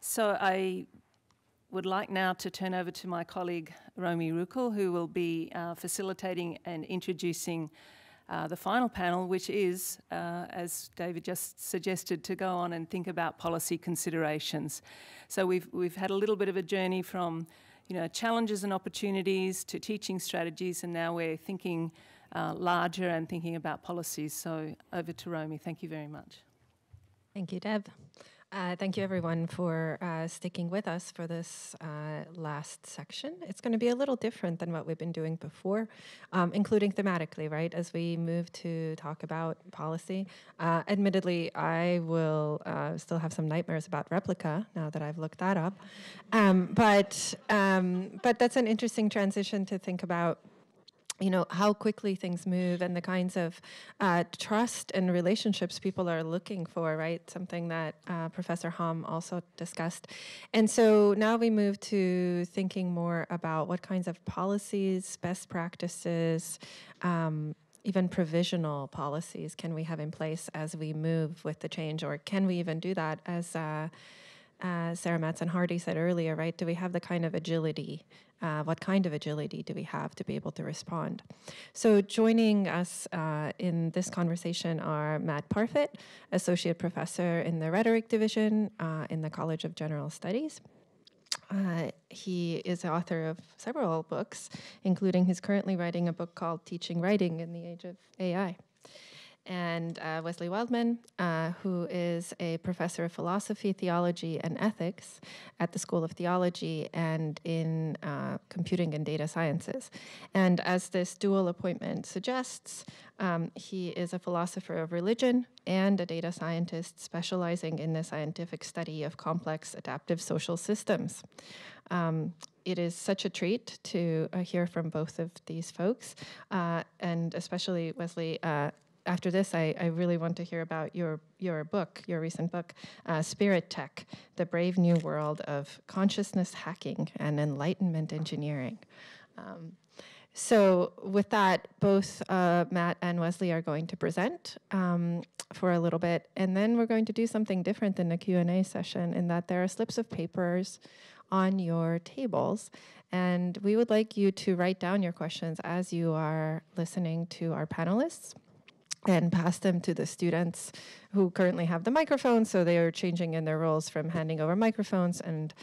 So I would like now to turn over to my colleague Romy Ruckel, who will be facilitating and introducing the final panel, which is, as David just suggested, to go on and think about policy considerations. So we've had a little bit of a journey from, you know, challenges and opportunities to teaching strategies, and now we're thinking larger and thinking about policies. So over to Romy. Thank you very much. Thank you, Deb. Thank you, everyone, for sticking with us for this last section. It's going to be a little different than what we've been doing before, including thematically, right, as we move to talk about policy. Admittedly, I will still have some nightmares about replica now that I've looked that up. But that's an interesting transition to think about, you know, how quickly things move and the kinds of trust and relationships people are looking for, right? Something that Professor Hom also discussed. And so now we move to thinking more about what kinds of policies, best practices, even provisional policies can we have in place as we move with the change, or can we even do that? As Sarah Mattson Hardy said earlier, right? Do we have the kind of agility? What kind of agility do we have to be able to respond? So joining us in this conversation are Matt Parfitt, Associate Professor in the Rhetoric Division in the College of General Studies. He is the author of several books, including he's currently writing a book called Teaching Writing in the Age of AI. And Wesley Weldman, who is a professor of philosophy, theology, and ethics at the School of Theology and in Computing and Data Sciences. And as this dual appointment suggests, he is a philosopher of religion and a data scientist specializing in the scientific study of complex adaptive social systems. It is such a treat to hear from both of these folks, and especially Wesley. After this, I really want to hear about your book, your recent book, Spirit Tech, The Brave New World of Consciousness Hacking and Enlightenment Engineering. So with that, both Matt and Wesley are going to present for a little bit, and then we're going to do something different than the Q&A session, in that there are slips of papers on your tables, and we would like you to write down your questions as you are listening to our panelists, and pass them to the students who currently have the microphone. So they are changing in their roles from handing over microphones and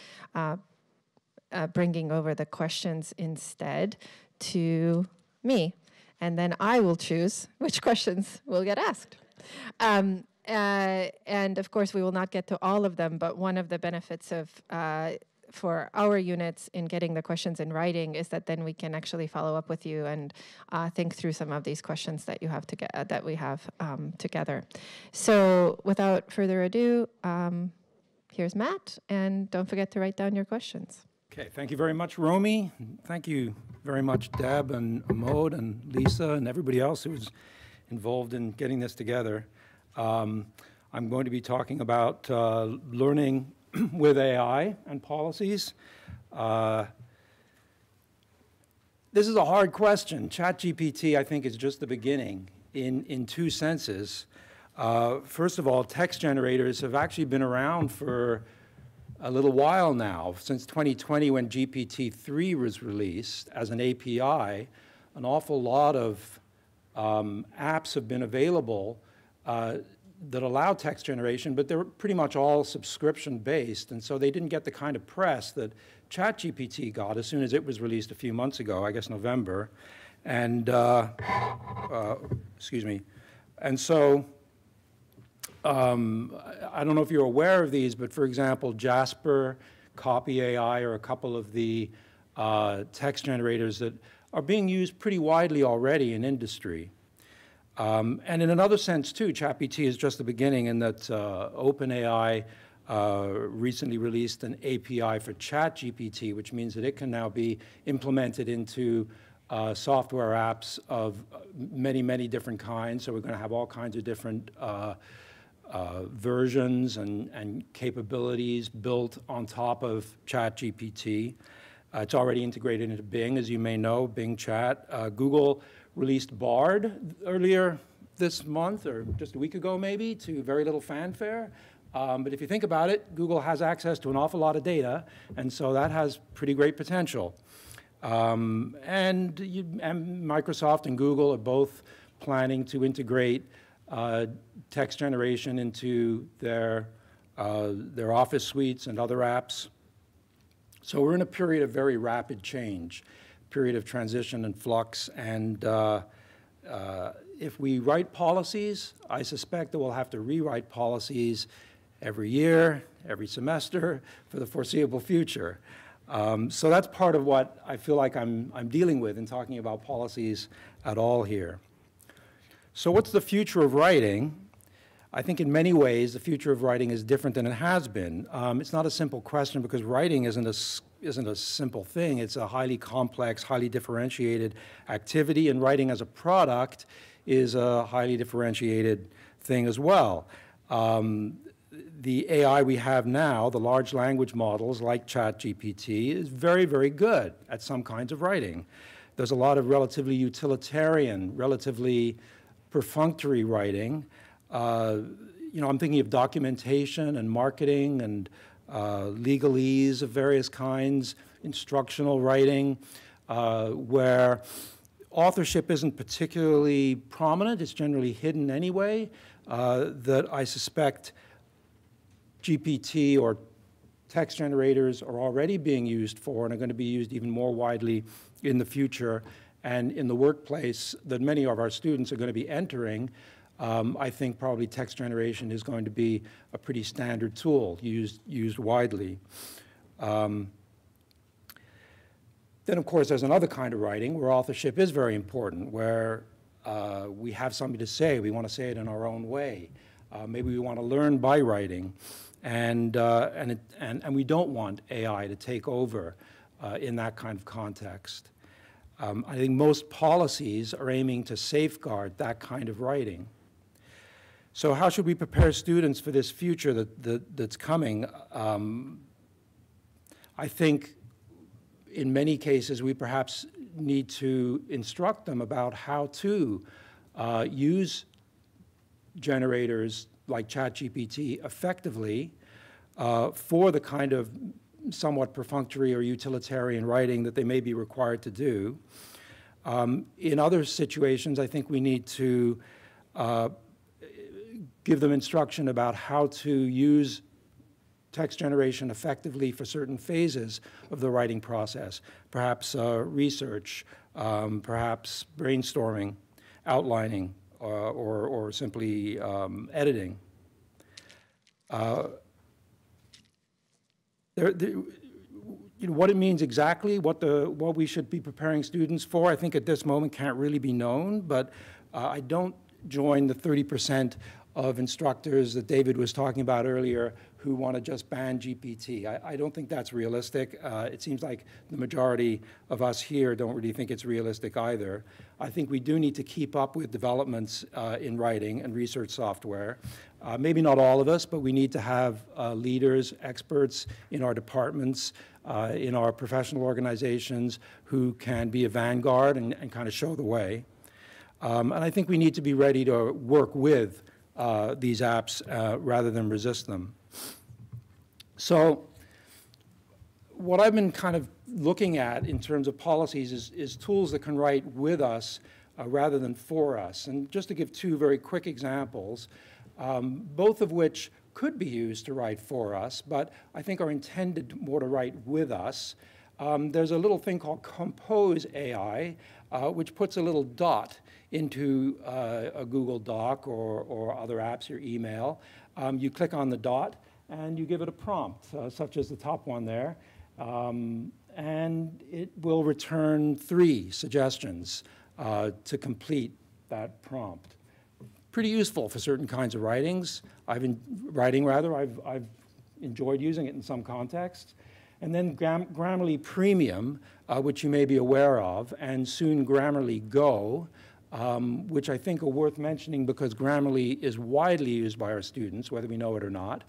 bringing over the questions instead to me. And then I will choose which questions will get asked. And of course, we will not get to all of them, but one of the benefits of for our units in getting the questions in writing is that then we can actually follow up with you and think through some of these questions that you have to get, that we have together. So without further ado, here's Matt, and don't forget to write down your questions. Okay, thank you very much, Romy. Thank you very much, Deb and Amod and Lisa and everybody else who was involved in getting this together. I'm going to be talking about learning with AI and policies. This is a hard question. ChatGPT, I think, is just the beginning in two senses. First of all, text generators have actually been around for a little while now. Since 2020, when GPT-3 was released as an API, an awful lot of apps have been available that allow text generation, but they're pretty much all subscription-based, and so they didn't get the kind of press that ChatGPT got as soon as it was released a few months ago, I guess November, and excuse me. And so I don't know if you're aware of these, but for example, Jasper, CopyAI, or a couple of the text generators that are being used pretty widely already in industry. And in another sense, too, ChatGPT is just the beginning, in that OpenAI recently released an API for ChatGPT, which means that it can now be implemented into software apps of many, many different kinds. So we're going to have all kinds of different versions and capabilities built on top of ChatGPT. It's already integrated into Bing, as you may know, Bing Chat. Google released Bard earlier this month, or just a week ago maybe, to very little fanfare. But if you think about it, Google has access to an awful lot of data, and so that has pretty great potential. And Microsoft and Google are both planning to integrate text generation into their Office suites and other apps. So we're in a period of very rapid change, period of transition and flux, and if we write policies, I suspect that we'll have to rewrite policies every year, every semester, for the foreseeable future. So that's part of what I feel like I'm dealing with in talking about policies at all here. So what's the future of writing? I think in many ways the future of writing is different than it has been. It's not a simple question because writing isn't a simple thing. It's a highly complex, highly differentiated activity, and writing as a product is a highly differentiated thing as well. The AI we have now, the large language models like ChatGPT, is very, very good at some kinds of writing. There's a lot of relatively utilitarian, relatively perfunctory writing. You know, I'm thinking of documentation and marketing and legalese of various kinds, instructional writing, where authorship isn't particularly prominent. It's generally hidden anyway, that I suspect GPT or text generators are already being used for and are going to be used even more widely in the future. And in the workplace that many of our students are going to be entering, I think probably text generation is going to be a pretty standard tool used widely. Then, of course, there's another kind of writing where authorship is very important, where we have something to say. We want to say it in our own way. Maybe we want to learn by writing, and we don't want AI to take over in that kind of context. I think most policies are aiming to safeguard that kind of writing. So how should we prepare students for this future that's coming? I think in many cases we perhaps need to instruct them about how to use generators like ChatGPT effectively for the kind of somewhat perfunctory or utilitarian writing that they may be required to do. In other situations, I think we need to give them instruction about how to use text generation effectively for certain phases of the writing process, perhaps research, perhaps brainstorming, outlining, or simply editing. You know, what it means exactly, what we should be preparing students for, I think at this moment can't really be known, but I don't join the 30% of instructors that David was talking about earlier who want to just ban GPT. I don't think that's realistic. It seems like the majority of us here don't really think it's realistic either. I think we do need to keep up with developments in writing and research software. Maybe not all of us, but we need to have leaders, experts in our departments, in our professional organizations who can be a vanguard and kind of show the way. And I think we need to be ready to work with these apps rather than resist them. So what I've been kind of looking at in terms of policies is tools that can write with us rather than for us. And just to give two very quick examples, both of which could be used to write for us, but I think are intended more to write with us. There's a little thing called Compose AI, which puts a little dot into a Google Doc or other apps, your email. You click on the dot and you give it a prompt, such as the top one there, and it will return 3 suggestions to complete that prompt. Pretty useful for certain kinds of writings. I've enjoyed using it in some contexts. And then Grammarly Premium, which you may be aware of, and soon Grammarly Go, which I think are worth mentioning because Grammarly is widely used by our students, whether we know it or not,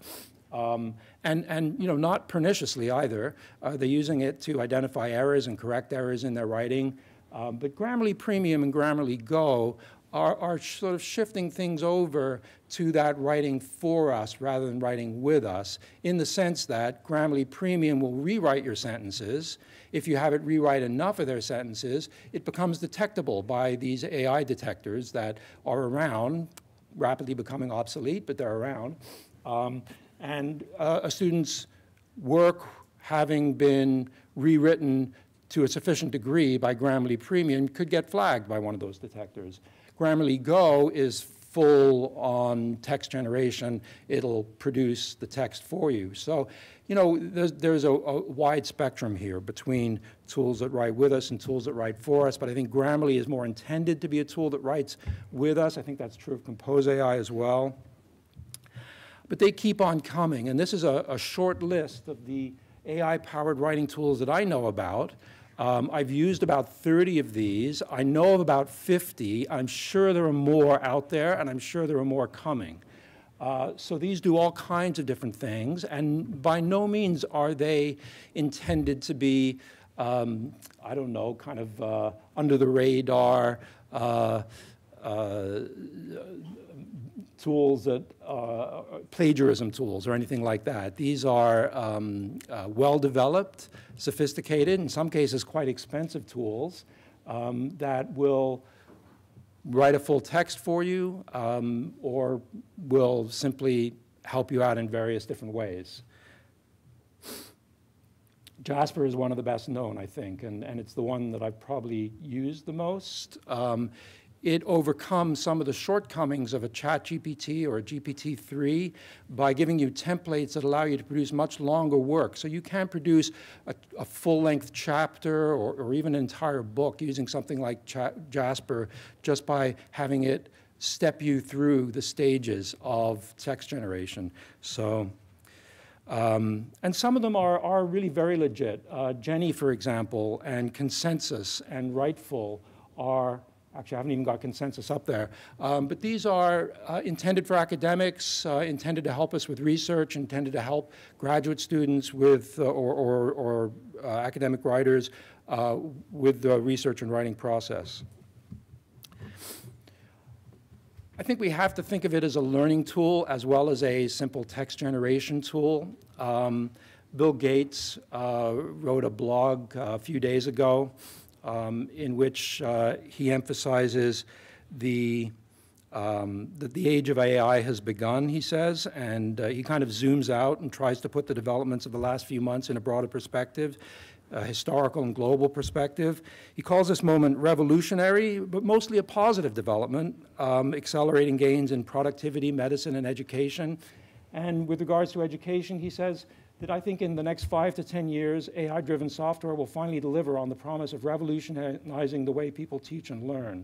and you know, not perniciously either. They're using it to identify errors and correct errors in their writing, but Grammarly Premium and Grammarly Go are sort of shifting things over to that writing for us rather than writing with us, in the sense that Grammarly Premium will rewrite your sentences. If you have it rewrite enough of their sentences, it becomes detectable by these AI detectors that are around, rapidly becoming obsolete, but they're around. A student's work having been rewritten to a sufficient degree by Grammarly Premium could get flagged by one of those detectors. Grammarly Go is full on text generation. It'll produce the text for you. So, you know, there's a wide spectrum here between tools that write with us and tools that write for us, but I think Grammarly is more intended to be a tool that writes with us. I think that's true of Compose AI as well. But they keep on coming, and this is a short list of the AI-powered writing tools that I know about. I've used about 30 of these. I know of about 50. I'm sure there are more out there, and I'm sure there are more coming. So these do all kinds of different things, and by no means are they intended to be, I don't know, kind of under the radar tools that plagiarism tools or anything like that. These are well-developed, sophisticated, in some cases quite expensive tools that will write a full text for you or will simply help you out in various different ways. Jasper is one of the best known, I think, and it's the one that I've probably used the most. It overcomes some of the shortcomings of a ChatGPT or a GPT-3 by giving you templates that allow you to produce much longer work. So you can produce a full-length chapter or even an entire book using something like Jasper just by having it step you through the stages of text generation. So, and some of them are really very legit. Jenny, for example, and Consensus and Rightful are... Actually, I haven't even got Consensus up there. But these are intended for academics, intended to help us with research, intended to help graduate students with or academic writers with the research and writing process. I think we have to think of it as a learning tool as well as a simple text generation tool. Bill Gates wrote a blog a few days ago in which he emphasizes that the age of AI has begun, he says, and he kind of zooms out and tries to put the developments of the last few months in a broader perspective, a historical and global perspective. He calls this moment revolutionary, but mostly a positive development, accelerating gains in productivity, medicine, and education. And with regards to education, he says, that I think in the next 5 to 10 years, AI-driven software will finally deliver on the promise of revolutionizing the way people teach and learn.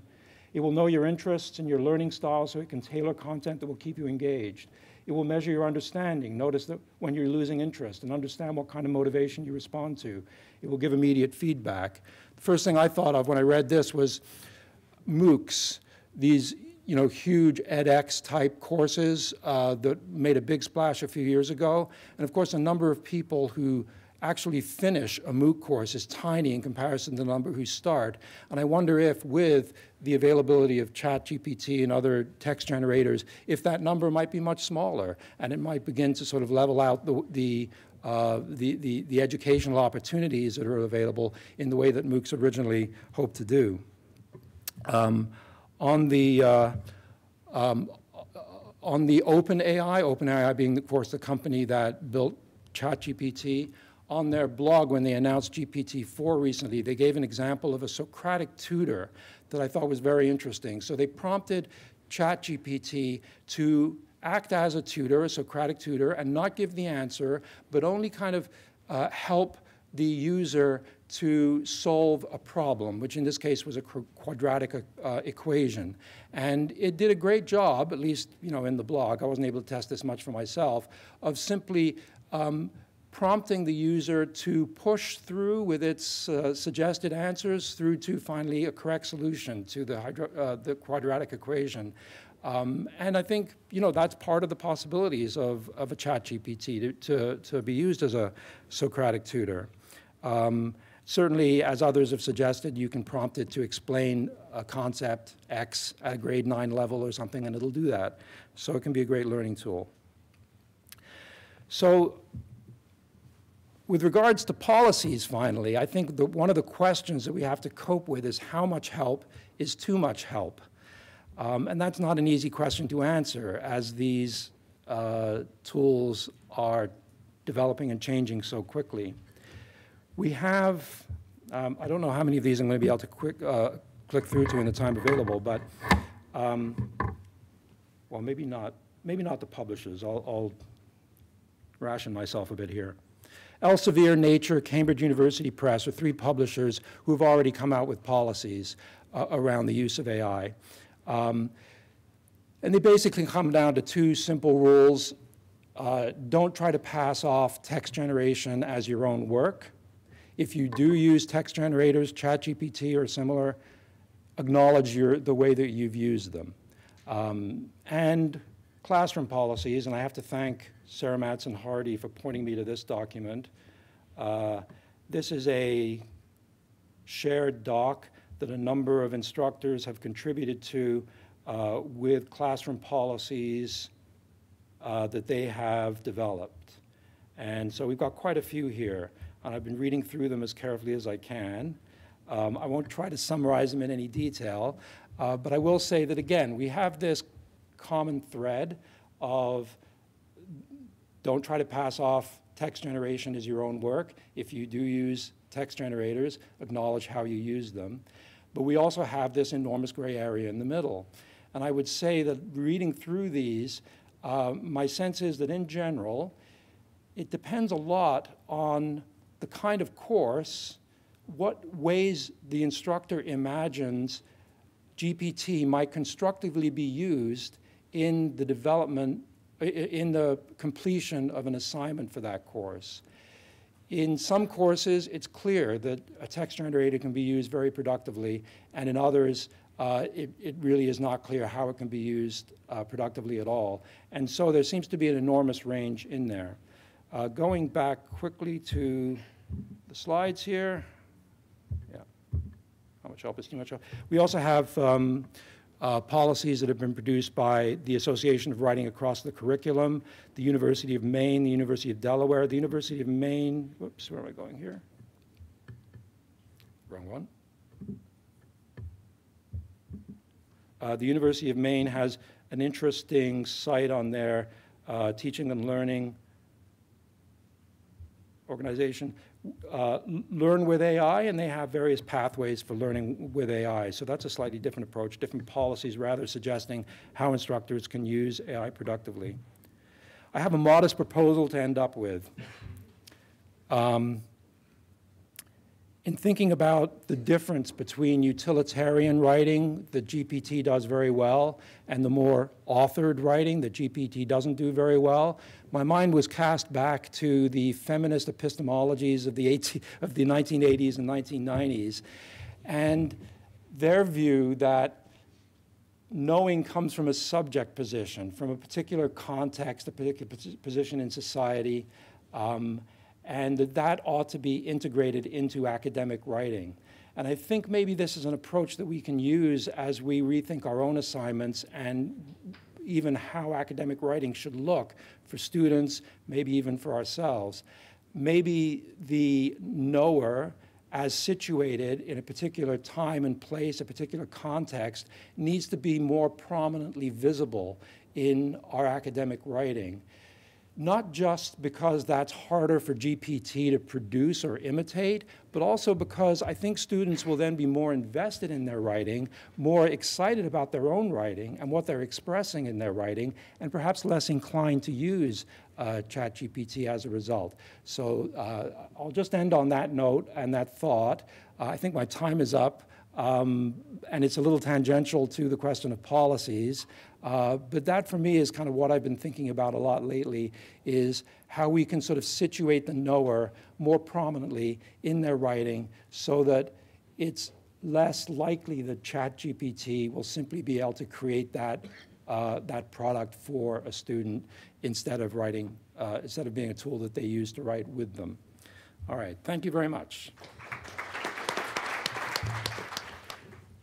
It will know your interests and your learning style so it can tailor content that will keep you engaged. It will measure your understanding, notice that when you're losing interest, and understand what kind of motivation you respond to. It will give immediate feedback. The first thing I thought of when I read this was MOOCs, these huge edX-type courses that made a big splash a few years ago. And of course, the number of people who actually finish a MOOC course is tiny in comparison to the number who start. And I wonder if, with the availability of ChatGPT and other text generators, if that number might be much smaller, and it might begin to sort of level out the educational opportunities that are available in the way that MOOCs originally hoped to do. On the OpenAI being, of course, the company that built ChatGPT, on their blog when they announced GPT-4 recently, they gave an example of a Socratic tutor that I thought was very interesting. So they prompted ChatGPT to act as a tutor, a Socratic tutor, and not give the answer, but only kind of help the user to solve a problem, which in this case was a quadratic equation. And it did a great job, at least in the blog, I wasn't able to test this much for myself, of simply prompting the user to push through with its suggested answers through to finally a correct solution to the quadratic equation. And I think that's part of the possibilities of a ChatGPT to be used as a Socratic tutor. Certainly, as others have suggested, you can prompt it to explain a concept X at a grade 9 level or something, and it'll do that. So it can be a great learning tool. So with regards to policies, finally, I think that one of the questions that we have to cope with is how much help is too much help? And that's not an easy question to answer, as these tools are developing and changing so quickly. We have, I don't know how many of these I'm going to be able to click through to in the time available, but, well, maybe not the publishers. I'll ration myself a bit here. Elsevier, Nature, Cambridge University Press are three publishers who have already come out with policies around the use of AI. And they basically come down to two simple rules. Don't try to pass off text generation as your own work. If you do use text generators, ChatGPT or similar, acknowledge the way that you've used them. And classroom policies, and I have to thank Sarah Mattson Hardy for pointing me to this document. This is a shared doc that a number of instructors have contributed to with classroom policies that they have developed. And so we've got quite a few here, and I've been reading through them as carefully as I can. I won't try to summarize them in any detail, but I will say that, again, we have this common thread of don't try to pass off text generation as your own work. If you do use text generators, acknowledge how you use them. But we also have this enormous gray area in the middle. And I would say that reading through these, my sense is that in general, it depends a lot on the kind of course, what ways the instructor imagines GPT might constructively be used in the development, in the completion of an assignment for that course. In some courses, it's clear that a text generator can be used very productively, and in others, it really is not clear how it can be used productively at all. And so there seems to be an enormous range in there. Going back quickly to the slides here. Yeah, how much help is too much help? We also have policies that have been produced by the Association of Writing Across the Curriculum, the University of Maine, the University of Delaware, the University of Maine. Whoops, where am I going here? Wrong one. The University of Maine has an interesting site on their teaching and learning organization, Learn with AI, and they have various pathways for learning with AI. So that's a slightly different approach, different policies, rather suggesting how instructors can use AI productively. I have a modest proposal to end up with. In thinking about the difference between utilitarian writing that GPT does very well and the more authored writing that GPT doesn't do very well, my mind was cast back to the feminist epistemologies of the 1980s and 1990s, and their view that knowing comes from a subject position, from a particular context, a particular position in society, and that ought to be integrated into academic writing. And I think maybe this is an approach that we can use as we rethink our own assignments and even how academic writing should look for students, maybe even for ourselves. Maybe the knower, as situated in a particular time and place, a particular context, needs to be more prominently visible in our academic writing. Not just because that's harder for GPT to produce or imitate, but also because I think students will then be more invested in their writing, more excited about their own writing and what they're expressing in their writing, and perhaps less inclined to use ChatGPT as a result. So I'll just end on that note and that thought. I think my time is up, and it's a little tangential to the question of policies. But that, for me, is kind of what I've been thinking about a lot lately, is how we can sort of situate the knower more prominently in their writing so that it's less likely that ChatGPT will simply be able to create that product for a student instead of writing, instead of being a tool that they use to write with them. All right, thank you very much.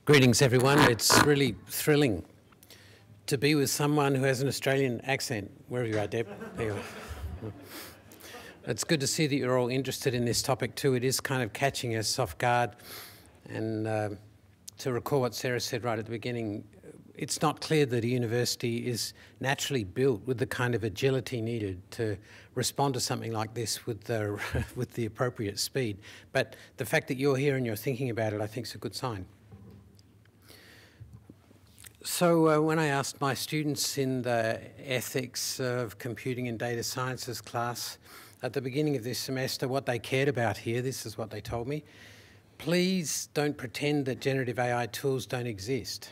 Greetings, everyone. It's really thrilling to be with someone who has an Australian accent. Wherever you are, Deb. There you are. It's good to see that you're all interested in this topic too. It is kind of catching us off guard. And to recall what Sarah said right at the beginning, it's not clear that a university is naturally built with the kind of agility needed to respond to something like this with the appropriate speed. But the fact that you're here and you're thinking about it, I think, is a good sign. So when I asked my students in the Ethics of Computing and Data Sciences class at the beginning of this semester what they cared about here, this is what they told me. Please don't pretend that generative AI tools don't exist.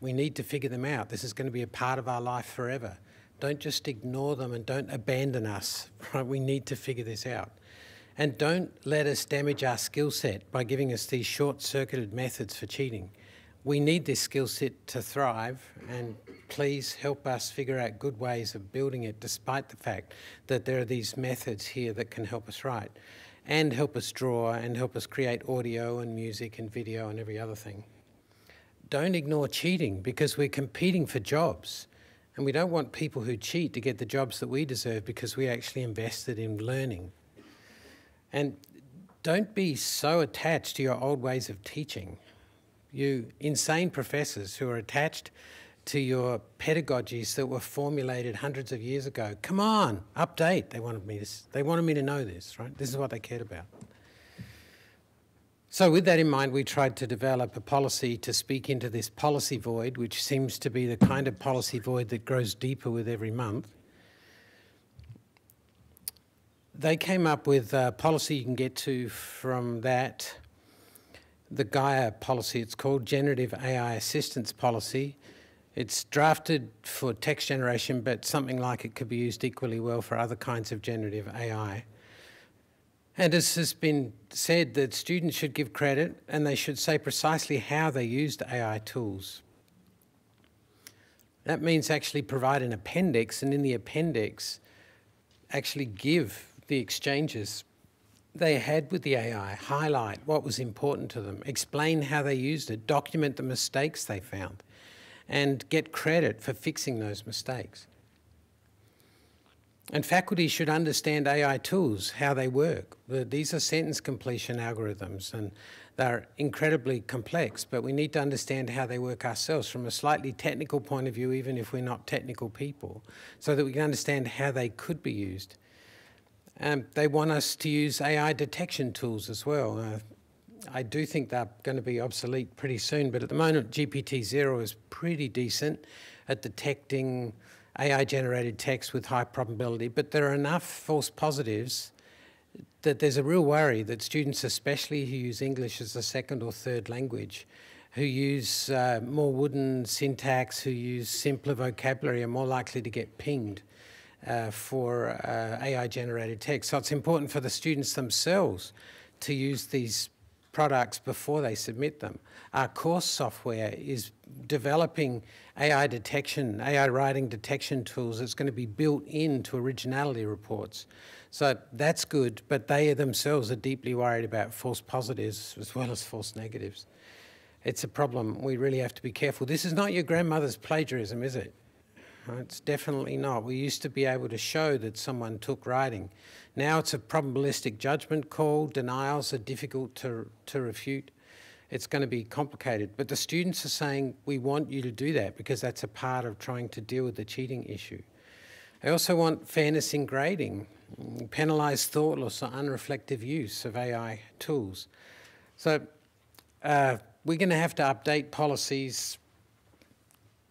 We need to figure them out. This is going to be a part of our life forever. Don't just ignore them and don't abandon us. Right? We need to figure this out. And don't let us damage our skill set by giving us these short-circuited methods for cheating. We need this skill set to thrive, and please help us figure out good ways of building it despite the fact that there are these methods here that can help us write and help us draw and help us create audio and music and video and every other thing. Don't ignore cheating because we're competing for jobs, and we don't want people who cheat to get the jobs that we deserve because we actually invested in learning. And don't be so attached to your old ways of teaching. You insane professors who are attached to your pedagogies that were formulated hundreds of years ago. Come on, update. They wanted me to know this, right? This is what they cared about. So with that in mind, we tried to develop a policy to speak into this policy void, which seems to be the kind of policy void that grows deeper with every month. They came up with a policy you can get to from that. The GAIA policy, it's called Generative AI Assistance Policy. It's drafted for text generation, but something like it could be used equally well for other kinds of generative AI. And as has been said, that students should give credit and they should say precisely how they used AI tools. That means actually provide an appendix, and in the appendix, actually give the exchanges they had with the AI, highlight what was important to them, explain how they used it, document the mistakes they found, and get credit for fixing those mistakes. And faculty should understand AI tools, how they work. These are sentence completion algorithms, and they're incredibly complex, but we need to understand how they work ourselves from a slightly technical point of view, even if we're not technical people, so that we can understand how they could be used. They want us to use AI detection tools as well. I do think they're going to be obsolete pretty soon, but at the moment GPT-0 is pretty decent at detecting AI-generated text with high probability, but there are enough false positives that there's a real worry that students, especially who use English as a second or third language, who use more wooden syntax, who use simpler vocabulary, are more likely to get pinged for AI-generated text. So it's important for the students themselves to use these products before they submit them. Our course software is developing AI detection, AI writing detection tools that's going to be built into originality reports. So that's good, but they themselves are deeply worried about false positives as well as false negatives. It's a problem. We really have to be careful. This is not your grandmother's plagiarism, is it? It's definitely not. We used to be able to show that someone took writing. Now it's a probabilistic judgment call. Denials are difficult to refute. It's going to be complicated. But the students are saying, we want you to do that because that's a part of trying to deal with the cheating issue. I also want fairness in grading, penalise thoughtless or unreflective use of AI tools. So we're going to have to update policies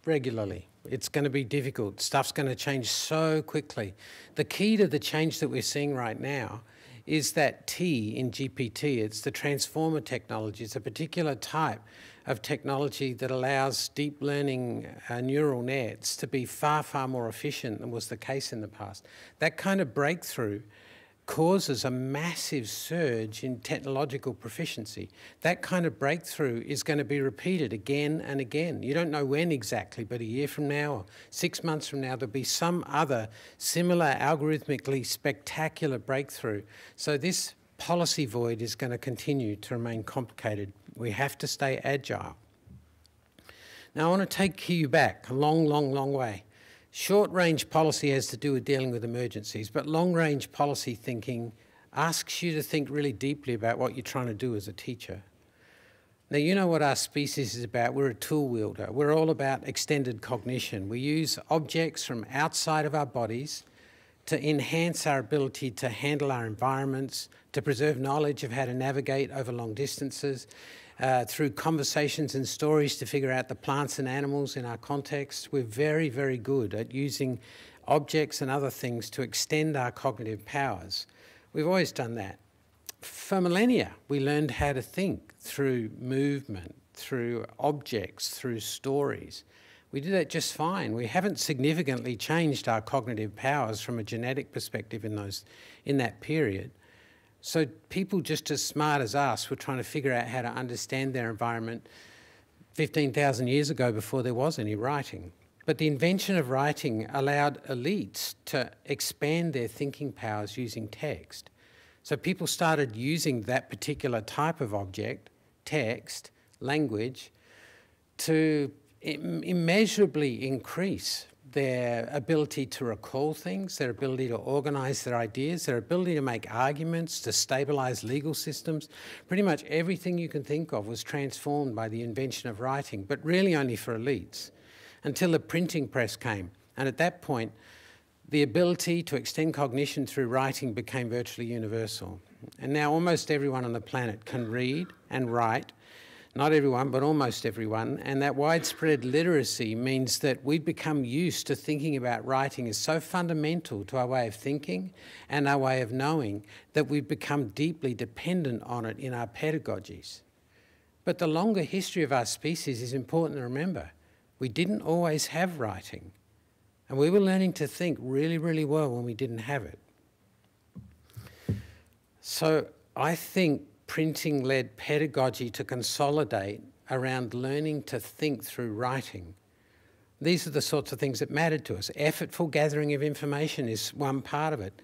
regularly. It's going to be difficult. Stuff's going to change so quickly. The key to the change that we're seeing right now is that T in GPT. It's the transformer technology. It's a particular type of technology that allows deep learning neural nets to be far, far more efficient than was the case in the past. That kind of breakthrough causes a massive surge in technological proficiency. That kind of breakthrough is going to be repeated again and again. You don't know when exactly, but a year from now or 6 months from now, there'll be some other similar algorithmically spectacular breakthrough. So this policy void is going to continue to remain complicated. We have to stay agile. Now I want to take you back a long, long, long way. Short-range policy has to do with dealing with emergencies, but long-range policy thinking asks you to think really deeply about what you're trying to do as a teacher. Now, you know what our species is about. We're a tool wielder. We're all about extended cognition. We use objects from outside of our bodies to enhance our ability to handle our environments, to preserve knowledge of how to navigate over long distances, through conversations and stories to figure out the plants and animals in our context. We're very, very good at using objects and other things to extend our cognitive powers. We've always done that. For millennia, we learned how to think through movement, through objects, through stories. We do that just fine. We haven't significantly changed our cognitive powers from a genetic perspective in that period. So people just as smart as us were trying to figure out how to understand their environment 15,000 years ago before there was any writing. But the invention of writing allowed elites to expand their thinking powers using text. So people started using that particular type of object, text, language, to immeasurably increase their ability to recall things, their ability to organize their ideas, their ability to make arguments, to stabilize legal systems. Pretty much everything you can think of was transformed by the invention of writing, but really only for elites, until the printing press came. And at that point, the ability to extend cognition through writing became virtually universal. And now almost everyone on the planet can read and write. Not everyone, but almost everyone. And that widespread literacy means that we've become used to thinking about writing as so fundamental to our way of thinking and our way of knowing that we've become deeply dependent on it in our pedagogies. But the longer history of our species is important to remember. We didn't always have writing. And we were learning to think really, really well when we didn't have it. So I think printing-led pedagogy to consolidate around learning to think through writing. These are the sorts of things that mattered to us. Effortful gathering of information is one part of it.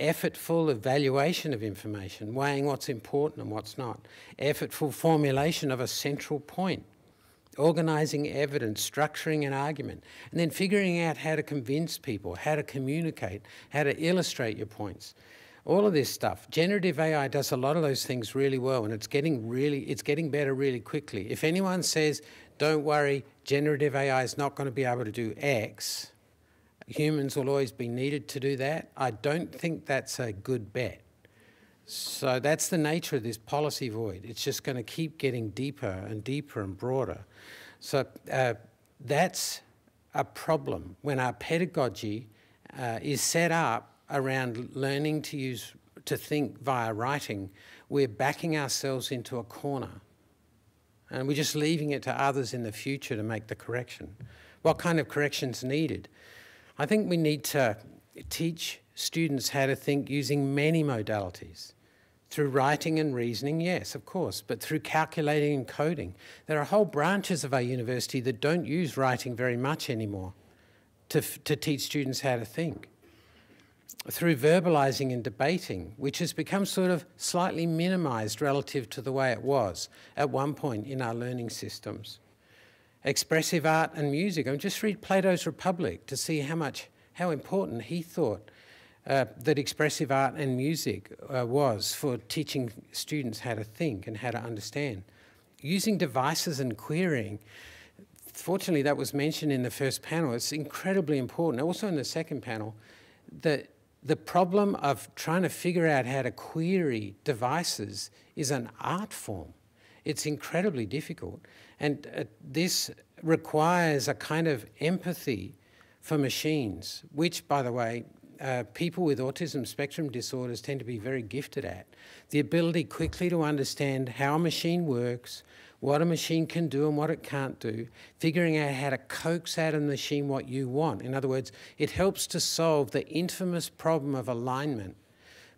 Effortful evaluation of information, weighing what's important and what's not. Effortful formulation of a central point. Organising evidence, structuring an argument, and then figuring out how to convince people, how to communicate, how to illustrate your points. All of this stuff. Generative AI does a lot of those things really well, and it's getting better really quickly. If anyone says, don't worry, generative AI is not going to be able to do X, humans will always be needed to do that, I don't think that's a good bet. So that's the nature of this policy void. It's just going to keep getting deeper and deeper and broader. So that's a problem when our pedagogy is set up around learning to think via writing. We're backing ourselves into a corner. And we're just leaving it to others in the future to make the correction. What kind of correction's needed? I think we need to teach students how to think using many modalities. Through writing and reasoning, yes, of course, but through calculating and coding. There are whole branches of our university that don't use writing very much anymore to teach students how to think. Through verbalizing and debating, which has become sort of slightly minimized relative to the way it was at one point in our learning systems. Expressive art and music. I mean, just read Plato's Republic to see how important he thought that expressive art and music was for teaching students how to think and how to understand. Using devices and querying, fortunately that was mentioned in the first panel, it's incredibly important, also in the second panel, that the problem of trying to figure out how to query devices is an art form. It's incredibly difficult, and this requires a kind of empathy for machines, which, by the way, people with autism spectrum disorders tend to be very gifted at. The ability quickly to understand how a machine works, what a machine can do and what it can't do, figuring out how to coax out of the machine what you want. In other words, it helps to solve the infamous problem of alignment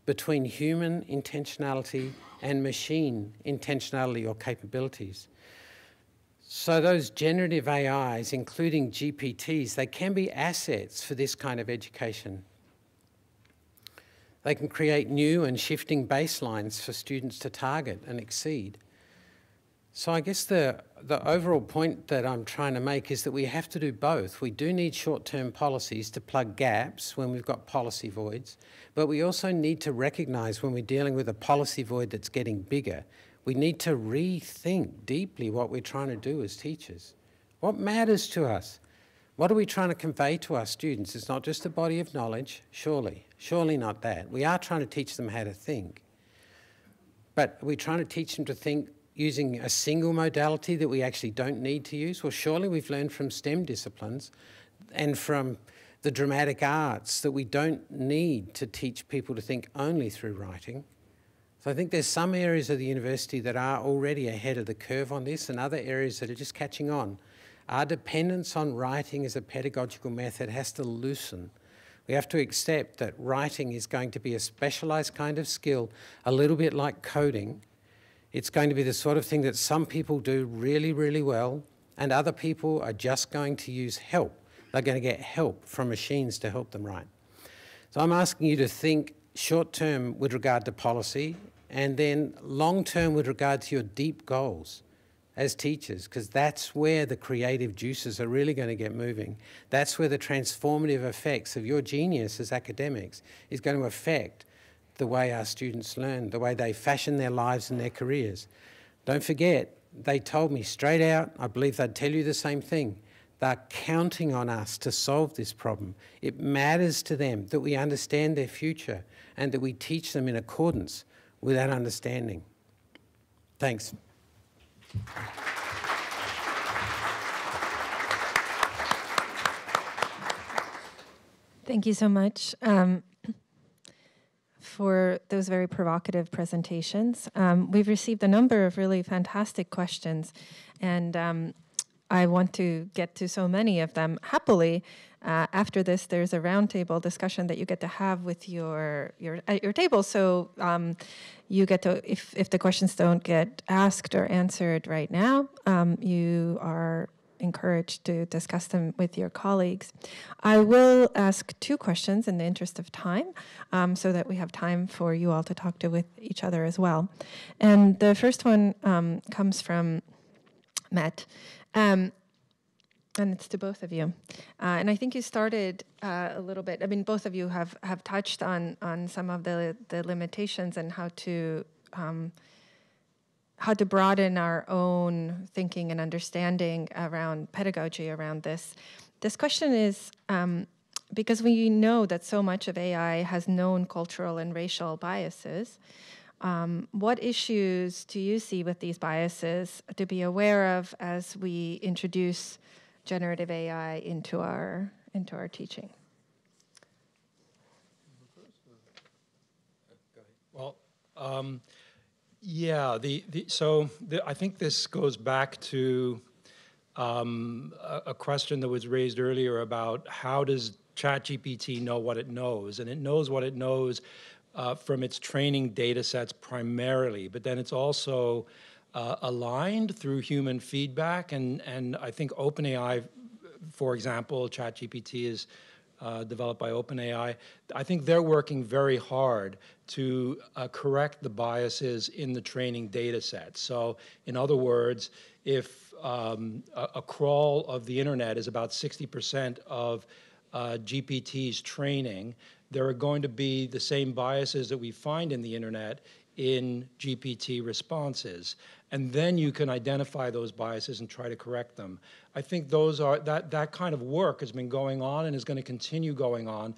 between human intentionality and machine intentionality or capabilities. So those generative AIs, including GPTs, they can be assets for this kind of education. They can create new and shifting baselines for students to target and exceed. So I guess the overall point that I'm trying to make is that we have to do both. We do need short-term policies to plug gaps when we've got policy voids, but we also need to recognise when we're dealing with a policy void that's getting bigger, we need to rethink deeply what we're trying to do as teachers. What matters to us? What are we trying to convey to our students? It's not just a body of knowledge, surely. Surely not that. We are trying to teach them how to think, but we're trying to teach them to think using a single modality that we actually don't need to use? Well, surely we've learned from STEM disciplines and from the dramatic arts that we don't need to teach people to think only through writing. So I think there's some areas of the university that are already ahead of the curve on this and other areas that are just catching on. Our dependence on writing as a pedagogical method has to loosen. We have to accept that writing is going to be a specialised kind of skill, a little bit like coding. It's going to be the sort of thing that some people do really, really well, and other people are just going to use help. They're going to get help from machines to help them write. So I'm asking you to think short-term with regard to policy, and then long-term with regard to your deep goals as teachers, because that's where the creative juices are really going to get moving. That's where the transformative effects of your genius as academics is going to affect the way our students learn, the way they fashion their lives and their careers. Don't forget, they told me straight out, I believe they'd tell you the same thing. They're counting on us to solve this problem. It matters to them that we understand their future and that we teach them in accordance with that understanding. Thanks. Thank you so much. For those very provocative presentations. We've received a number of really fantastic questions, and I want to get to so many of them happily. After this, there's a roundtable discussion that you get to have with at your table. So you get to, if the questions don't get asked or answered right now, you are encouraged to discuss them with your colleagues. I will ask two questions in the interest of time so that we have time for you all to talk to with each other as well. And the first one comes from Matt, and it's to both of you. And I think you started a little bit, I mean, both of you have touched on some of the limitations and how to broaden our own thinking and understanding around pedagogy around this. This question is, because we know that so much of AI has known cultural and racial biases, what issues do you see with these biases to be aware of as we introduce generative AI into our teaching? Well, yeah, I think this goes back to a question that was raised earlier about how does ChatGPT know what it knows? And it knows what it knows from its training data sets primarily, but then it's also aligned through human feedback. And I think OpenAI, for example, ChatGPT is developed by OpenAI, I think they're working very hard to correct the biases in the training data set. So in other words, if a crawl of the internet is about 60% of GPT's training, there are going to be the same biases that we find in the internet in GPT responses. And then you can identify those biases and try to correct them. I think that kind of work has been going on and is going to continue going on.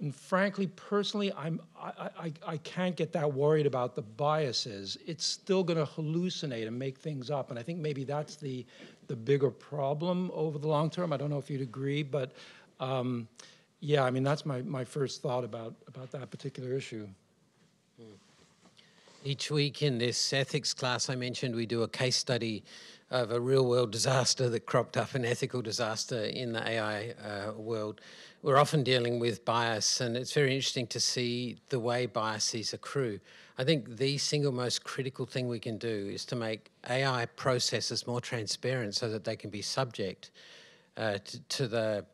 And frankly, personally, I can't get that worried about the biases. It's still going to hallucinate and make things up. And I think maybe that's the bigger problem over the long term. I don't know if you'd agree, but yeah, I mean, that's my first thought about that particular issue. Each week in this ethics class I mentioned, we do a case study of a real-world disaster that cropped up, an ethical disaster in the AI world. We're often dealing with bias, and it's very interesting to see the way biases accrue. I think the single most critical thing we can do is to make AI processes more transparent so that they can be subject to the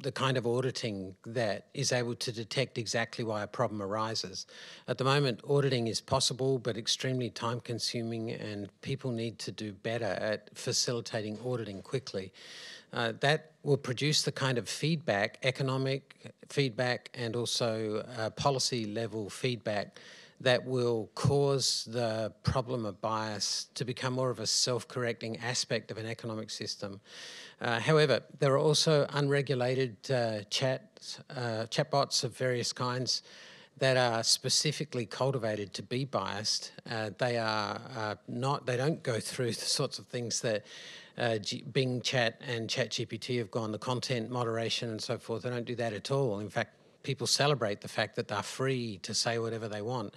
the kind of auditing that is able to detect exactly why a problem arises. At the moment, auditing is possible, but extremely time-consuming, and people need to do better at facilitating auditing quickly. That will produce the kind of feedback, economic feedback, and also policy-level feedback that will cause the problem of bias to become more of a self-correcting aspect of an economic system. However, there are also unregulated chatbots of various kinds that are specifically cultivated to be biased. They don't go through the sorts of things that Bing Chat and ChatGPT have gone, the content moderation and so forth. They don't do that at all. In fact, people celebrate the fact that they're free to say whatever they want.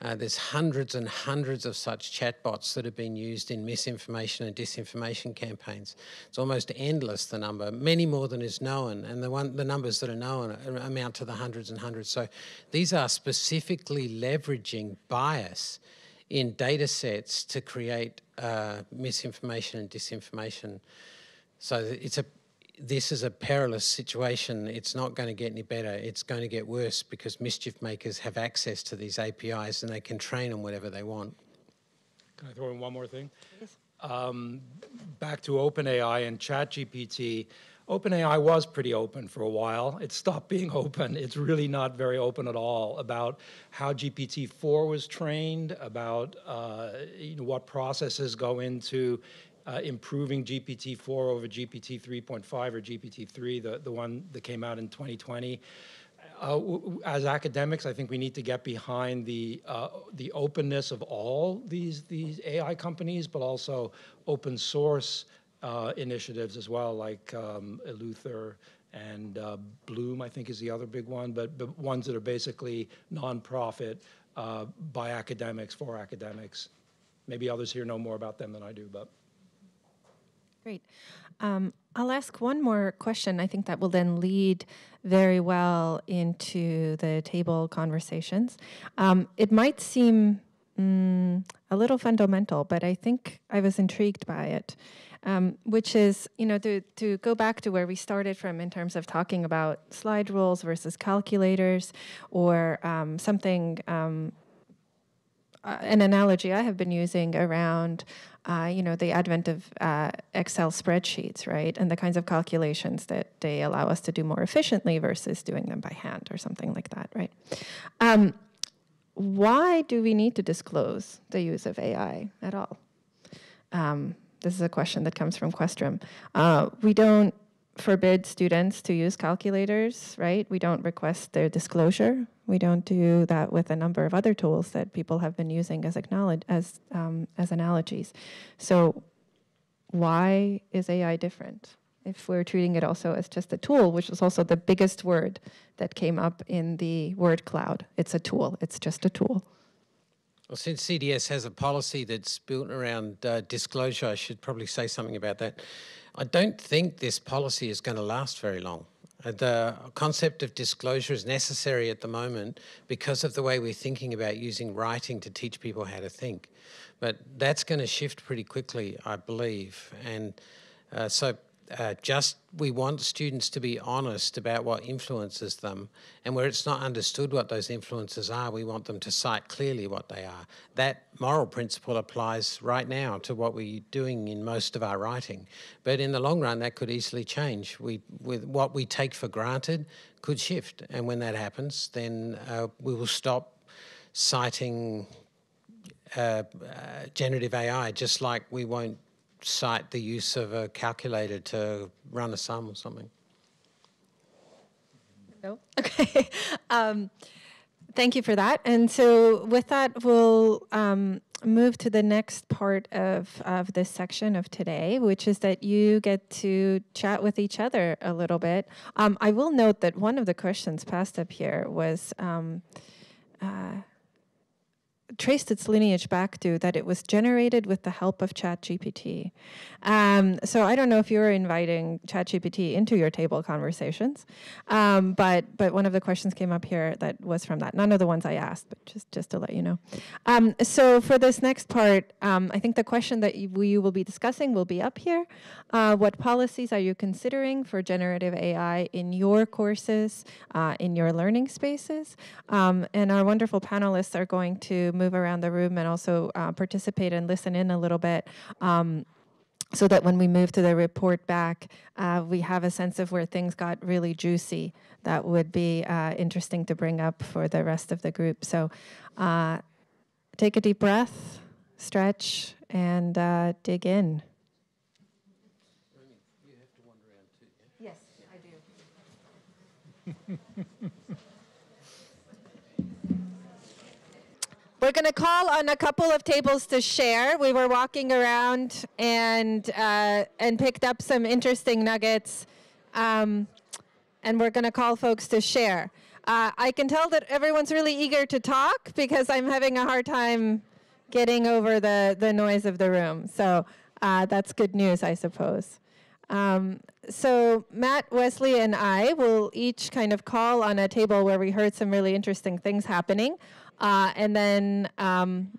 There's hundreds and hundreds of such chatbots that have been used in misinformation and disinformation campaigns. It's almost endless, the number, many more than is known, and the numbers that are known amount to the hundreds and hundreds. So these are specifically leveraging bias in data sets to create misinformation and disinformation. So this is a perilous situation. It's not going to get any better. It's going to get worse because mischief makers have access to these APIs and they can train on whatever they want. Can I throw in one more thing? Yes. Back to OpenAI and ChatGPT. OpenAI was pretty open for a while. It stopped being open. It's really not very open at all about how GPT-4 was trained, about what processes go into improving GPT-4 over GPT 3.5 or GPT-3, the one that came out in 2020. As academics, I think we need to get behind the openness of all these AI companies, but also open source initiatives as well, like Eleuther and Bloom, I think is the other big one, but ones that are basically nonprofit by academics, for academics. Maybe others here know more about them than I do, but. Great. I'll ask one more question. I think that will then lead very well into the table conversations. It might seem a little fundamental, but I think I was intrigued by it, which is, to go back to where we started from in terms of talking about slide rules versus calculators or something, an analogy I have been using around the advent of Excel spreadsheets, right? And the kinds of calculations that they allow us to do more efficiently versus doing them by hand or something like that, right? Why do we need to disclose the use of AI at all? This is a question that comes from Questrom. We don't forbid students to use calculators, right? We don't request their disclosure. We don't do that with a number of other tools that people have been using as analogies. So why is AI different if we're treating it also as just a tool, which is also the biggest word that came up in the word cloud? It's a tool. It's just a tool. Well, since CDS has a policy that's built around disclosure, I should probably say something about that. I don't think this policy is going to last very long. The concept of disclosure is necessary at the moment because of the way we're thinking about using writing to teach people how to think. But that's going to shift pretty quickly, I believe. And we want students to be honest about what influences them, and where it's not understood what those influences are, we want them to cite clearly what they are. That moral principle applies right now to what we're doing in most of our writing. But in the long run, that could easily change. With what we take for granted could shift. And when that happens, then we will stop citing generative AI, just like we won't cite the use of a calculator to run a sum or something. No? Okay. Thank you for that. And so with that, we'll move to the next part of this section of today, which is that you get to chat with each other a little bit. I will note that one of the questions passed up here was traced its lineage back to that it was generated with the help of ChatGPT. So I don't know if you're inviting ChatGPT into your table conversations, but one of the questions came up here that was from that. None of the ones I asked, but just to let you know. So for this next part, I think the question that you will be discussing will be up here. What policies are you considering for generative AI in your courses, in your learning spaces? And our wonderful panelists are going to move around the room and also participate and listen in a little bit, so that when we move to the report back, we have a sense of where things got really juicy. That would be interesting to bring up for the rest of the group. So take a deep breath, stretch, and dig in. Romy, you have to wander around too, yeah? Yes, I do. We're going to call on a couple of tables to share. We were walking around and picked up some interesting nuggets, and we're going to call folks to share. I can tell that everyone's really eager to talk because I'm having a hard time getting over the noise of the room. So that's good news, I suppose. So Matt, Wesley, and I will each kind of call on a table where we heard some really interesting things happening. And then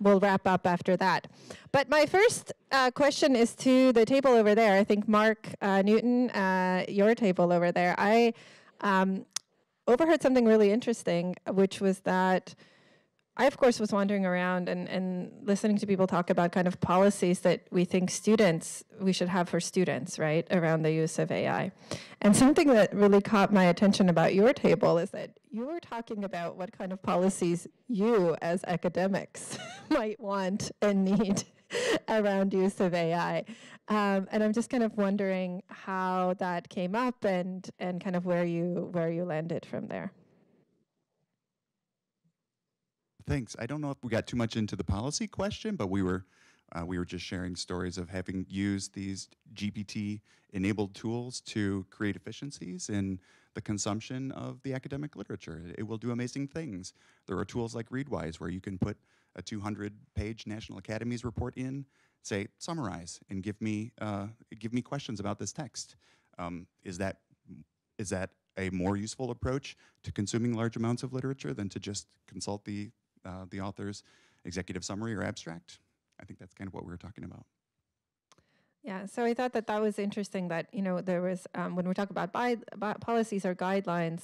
we'll wrap up after that. But my first question is to the table over there. I think Mark Newton, your table over there. I overheard something really interesting, which was that I, of course, was wandering around and listening to people talk about kind of policies that we think we should have for students, right, around the use of AI. And something that really caught my attention about your table is that you were talking about what kind of policies you as academics might want and need around use of AI. And I'm just kind of wondering how that came up and kind of where you landed from there. Thanks. I don't know if we got too much into the policy question, but we were just sharing stories of having used these GPT-enabled tools to create efficiencies in the consumption of the academic literature. It will do amazing things. There are tools like Readwise where you can put a 200-page National Academies report in, say, summarize, and give me questions about this text. Is that a more useful approach to consuming large amounts of literature than to just consult the author's executive summary or abstract? I think that's kind of what we were talking about. Yeah, so I thought that was interesting that, you know, there was, when we talk about policies or guidelines,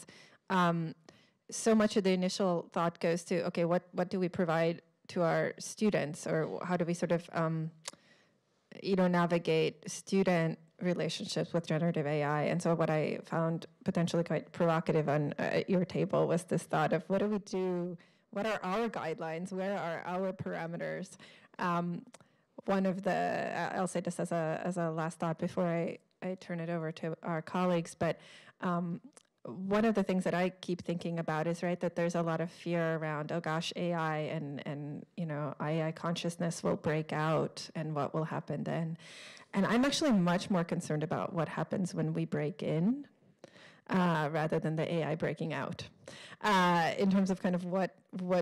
so much of the initial thought goes to, okay, what do we provide to our students, or how do we sort of, you know, navigate student relationships with generative AI? And so what I found potentially quite provocative on your table was this thought of, what do we do? What are our guidelines? Where are our parameters? One of the, I'll say this as a last thought before I turn it over to our colleagues, but one of the things that I keep thinking about is, right, that there's a lot of fear around, oh gosh, AI and you know, AI consciousness will break out and what will happen then. And I'm actually much more concerned about what happens when we break in, rather than the AI breaking out, in terms of kind of what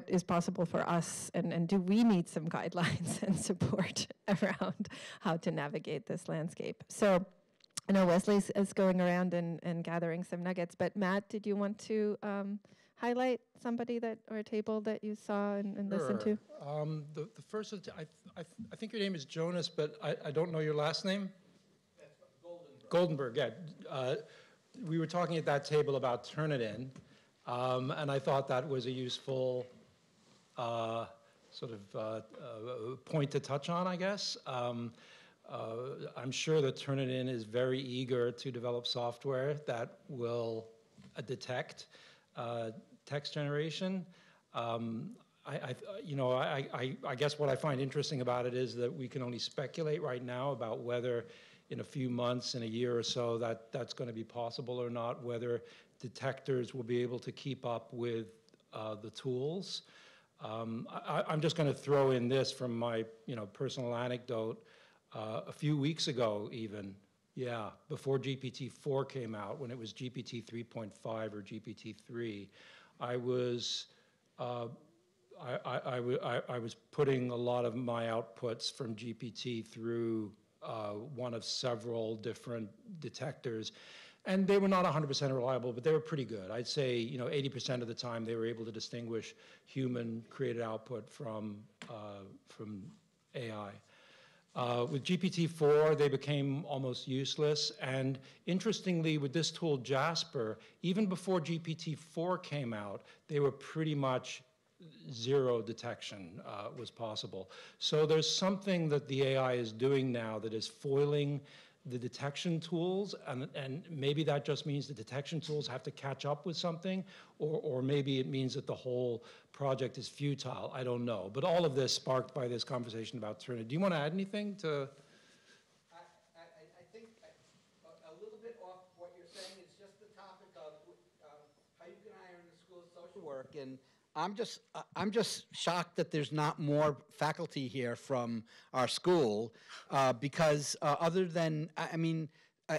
is possible for us, and do we need some guidelines and support around how to navigate this landscape. So I know Wesley is going around and gathering some nuggets, but Matt, did you want to highlight somebody that, or a table that you saw and sure. Listened to? The first, I think your name is Jonas, but I don't know your last name. That's Goldenberg, yeah. We were talking at that table about Turnitin, and I thought that was a useful sort of point to touch on, I guess. I'm sure that Turnitin is very eager to develop software that will detect text generation. I guess what I find interesting about it is that we can only speculate right now about whether in a few months, in a year or so, that's going to be possible or not, whether detectors will be able to keep up with the tools. I'm just going to throw in this from my personal anecdote. A few weeks ago even, yeah, before GPT-4 came out, when it was GPT 3.5 or GPT-3, I was, I was putting a lot of my outputs from GPT through one of several different detectors. And they were not 100% reliable, but they were pretty good. I'd say, you know, 80% of the time they were able to distinguish human created output from AI. With GPT-4, they became almost useless. And interestingly, with this tool, Jasper, even before GPT-4 came out, they were pretty much zero detection was possible. So there's something that the AI is doing now that is foiling the detection tools, and maybe that just means the detection tools have to catch up with something, or maybe it means that the whole project is futile. I don't know. But all of this sparked by this conversation about Turnitin. Do you want to add anything to? I think a little bit off what you're saying is just the topic of how you can iron the School of Social Work, and I'm just shocked that there's not more faculty here from our school, because other than, I mean,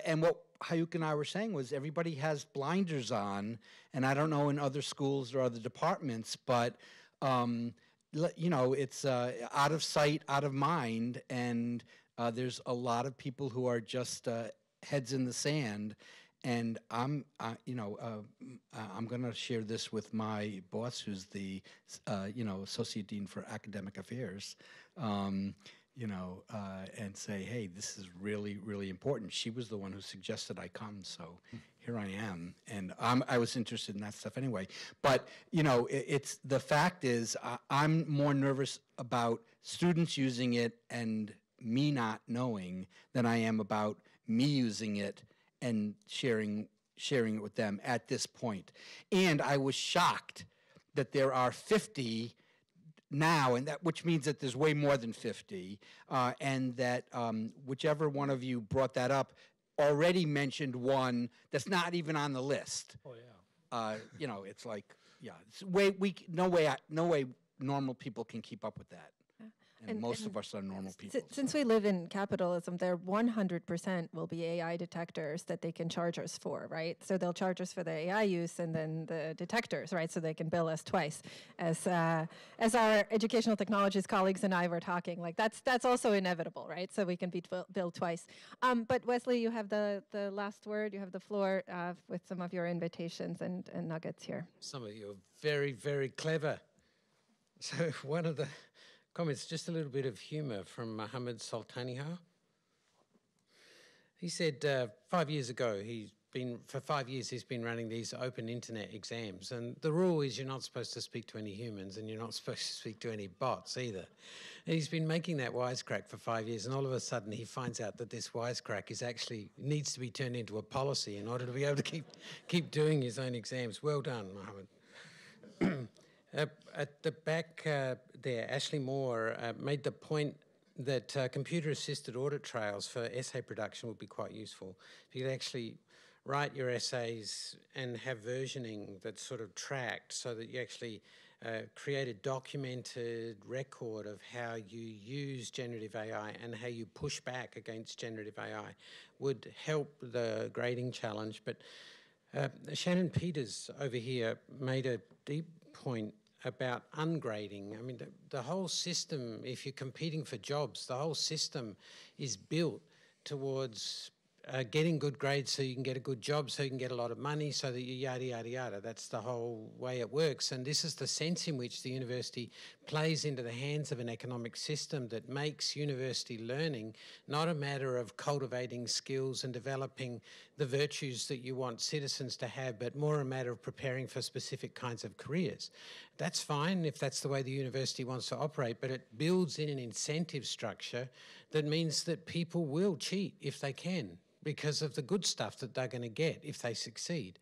and what Hayuk and I were saying was everybody has blinders on, and I don't know in other schools or other departments, but you know, it's out of sight, out of mind, and there's a lot of people who are just heads in the sand. And you know, I'm going to share this with my boss, who's the, you know, associate dean for academic affairs, you know, and say, hey, this is really, really important. She was the one who suggested I come, so here I am. And I was interested in that stuff anyway. But you know, it's the fact is, I'm more nervous about students using it and me not knowing than I am about me using it and sharing it with them at this point. And I was shocked that there are 50 now, and that which means that there's way more than 50, and that whichever one of you brought that up already mentioned one that's not even on the list. Oh yeah. You know, it's like, yeah, it's way no way normal people can keep up with that. And most of us are normal people. Since we live in capitalism, there 100% will be AI detectors that they can charge us for, right? So they'll charge us for the AI use and then the detectors, right? So they can bill us twice. As our educational technologies colleagues and I were talking, like that's also inevitable, right? So we can be billed twice. But Wesley, you have the last word. You have the floor with some of your invitations and nuggets here. Some of you are very, very clever. So one of the comments, just a little bit of humor from Mohammed Sultaniha. He said 5 years ago, for five years he's been running these open internet exams, and the rule is you're not supposed to speak to any humans and you're not supposed to speak to any bots either. And he's been making that wisecrack for 5 years, and all of a sudden he finds out that this wisecrack is actually needs to be turned into a policy in order to be able to keep doing his own exams. Well done, Mohammed. At the back there, Ashley Moore made the point that computer-assisted audit trails for essay production would be quite useful. If you could actually write your essays and have versioning that's sort of tracked so that you actually create a documented record of how you use generative AI and how you push back against generative AI would help the grading challenge. But Shannon Peters over here made a deep point about ungrading. I mean, the whole system, if you're competing for jobs, the whole system is built towards getting good grades so you can get a good job, so you can get a lot of money, so that you yada, yada, yada. That's the whole way it works. And this is the sense in which the university plays into the hands of an economic system that makes university learning not a matter of cultivating skills and developing the virtues that you want citizens to have, but more a matter of preparing for specific kinds of careers. That's fine if that's the way the university wants to operate, but it builds in an incentive structure that means that people will cheat if they can, because of the good stuff that they're going to get if they succeed.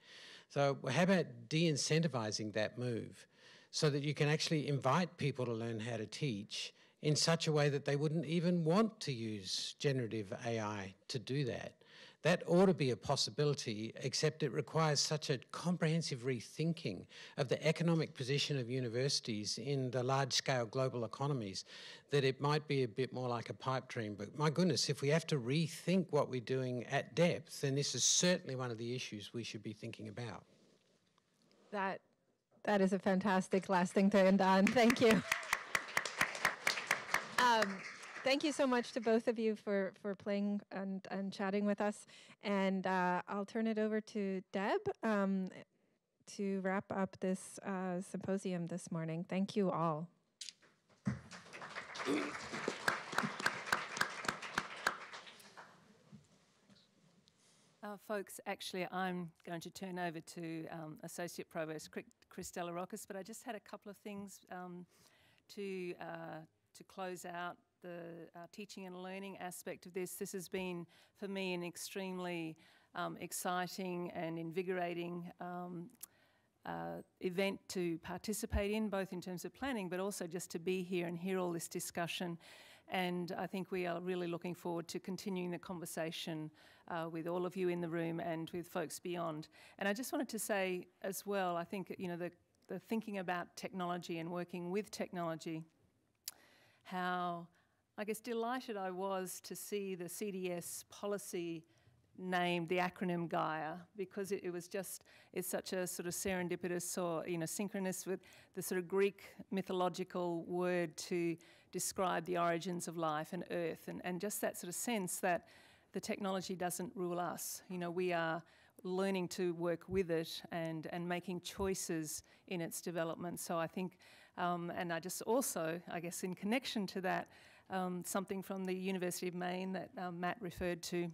So how about de-incentivizing that move so that you can actually invite people to learn how to teach in such a way that they wouldn't even want to use generative AI to do that? That ought to be a possibility, except it requires such a comprehensive rethinking of the economic position of universities in the large-scale global economies that it might be a bit more like a pipe dream. But my goodness, if we have to rethink what we're doing at depth, then this is certainly one of the issues we should be thinking about. That is a fantastic last thing to end on. Thank you. Thank you so much to both of you for playing and chatting with us. And I'll turn it over to Deb to wrap up this symposium this morning. Thank you all. Folks, actually, I'm going to turn over to Associate Provost Christella Rockus, but I just had a couple of things to close out the teaching and learning aspect of this. This has been, for me, an extremely exciting and invigorating event to participate in, both in terms of planning, but also just to be here and hear all this discussion. And I think we are really looking forward to continuing the conversation with all of you in the room and with folks beyond. And I just wanted to say as well, I think, you know, the thinking about technology and working with technology, how I guess delighted I was to see the CDS policy named the acronym GAIA, because it was just, it's such a sort of serendipitous or, you know, synchronous with the sort of Greek mythological word to describe the origins of life and earth, and just that sort of sense that the technology doesn't rule us. You know, we are learning to work with it and making choices in its development. So I think, and I just also, I guess in connection to that, something from the University of Maine that Matt referred to,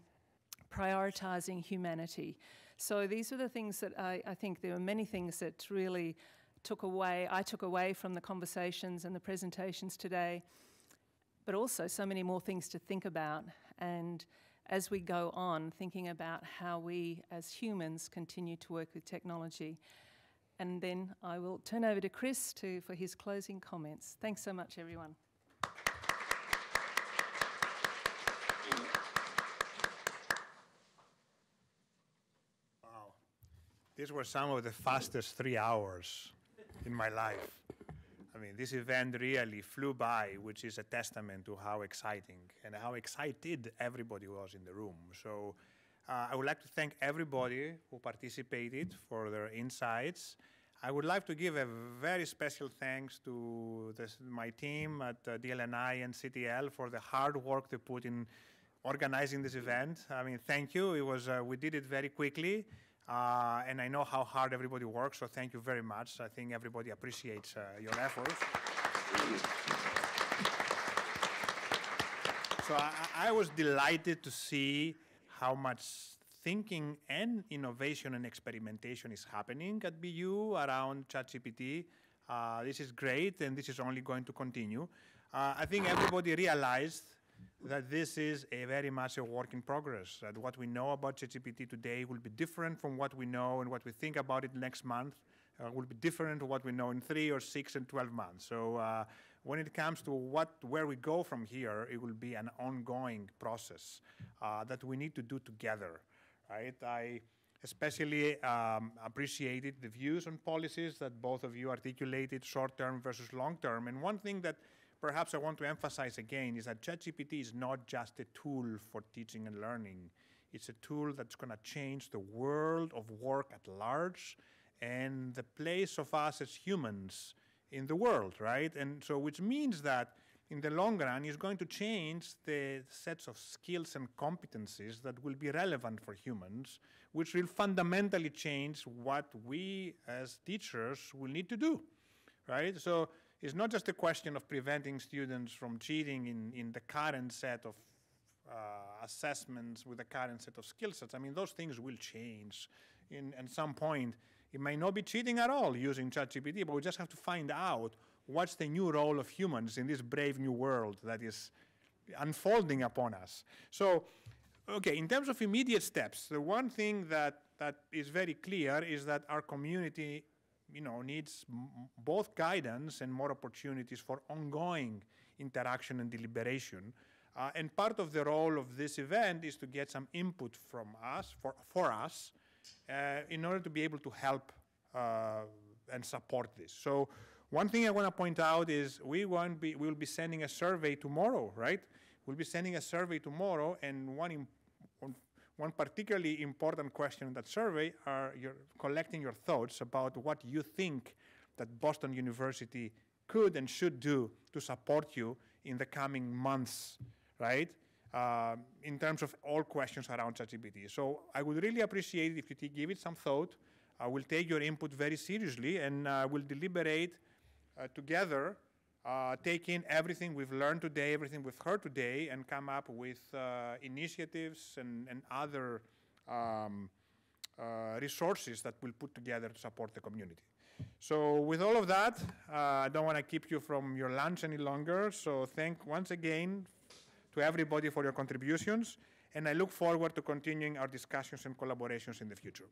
prioritizing humanity. So these are the things that I think there were many things that really took away, I took away from the conversations and the presentations today, but also so many more things to think about. And as we go on, thinking about how we as humans continue to work with technology. And then I will turn over to Chris for his closing comments. Thanks so much, everyone. Wow. These were some of the fastest 3 hours in my life. I mean, this event really flew by, which is a testament to how exciting and how excited everybody was in the room. So I would like to thank everybody who participated for their insights. I would like to give a very special thanks to my team at DLNI and CTL for the hard work they put in organizing this event. I mean, thank you. It was, we did it very quickly. And I know how hard everybody works, so thank you very much. I think everybody appreciates your efforts. So I was delighted to see how much thinking and innovation and experimentation is happening at BU around ChatGPT. This is great, and this is only going to continue. I think everybody realized that this is a very much a work in progress, that what we know about ChatGPT today will be different from what we know and what we think about it next month will be different from what we know in 3 or 6 and 12 months. So when it comes to where we go from here, it will be an ongoing process that we need to do together, right? I especially appreciated the views on policies that both of you articulated, short-term versus long-term. And one thing that perhaps I want to emphasize again is that ChatGPT is not just a tool for teaching and learning. It's a tool that's going to change the world of work at large and the place of us as humans in the world, right? And so which means that in the long run, it's going to change the sets of skills and competencies that will be relevant for humans, which will fundamentally change what we as teachers will need to do, right? So it's not just a question of preventing students from cheating in the current set of assessments with the current set of skill sets. I mean, those things will change. At some point, it may not be cheating at all using ChatGPT, but we just have to find out what's the new role of humans in this brave new world that is unfolding upon us. So, okay, in terms of immediate steps, the one thing that is very clear is that our community, you know, needs both guidance and more opportunities for ongoing interaction and deliberation. And part of the role of this event is to get some input from us, for us, in order to be able to help and support this. So one thing I want to point out is we'll be sending a survey tomorrow, right? We'll be sending a survey tomorrow, and one particularly important question in that survey are you're collecting your thoughts about what you think that Boston University could and should do to support you in the coming months, right? In terms of all questions around ChatGPT. So I would really appreciate it if you give it some thought. I will take your input very seriously, and we'll deliberate together, take in everything we've learned today, everything we've heard today, and come up with initiatives and other resources that we'll put together to support the community. So with all of that, I don't want to keep you from your lunch any longer, so thank once again to everybody for your contributions, and I look forward to continuing our discussions and collaborations in the future.